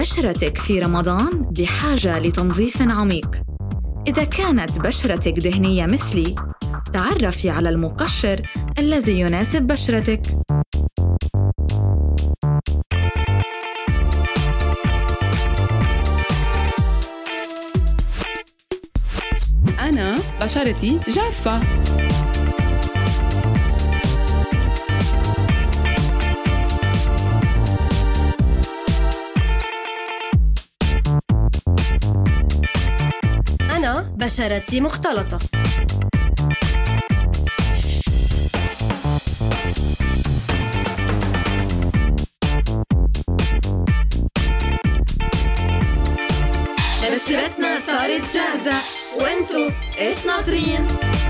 بشرتك في رمضان بحاجة لتنظيف عميق. إذا كانت بشرتك دهنية مثلي، تعرفي على المقشر الذي يناسب بشرتك. أنا بشرتي جافة، أنا بشرتي مختلطة، بشرتنا صارت جاهزة، وانتو ايش ناطرين؟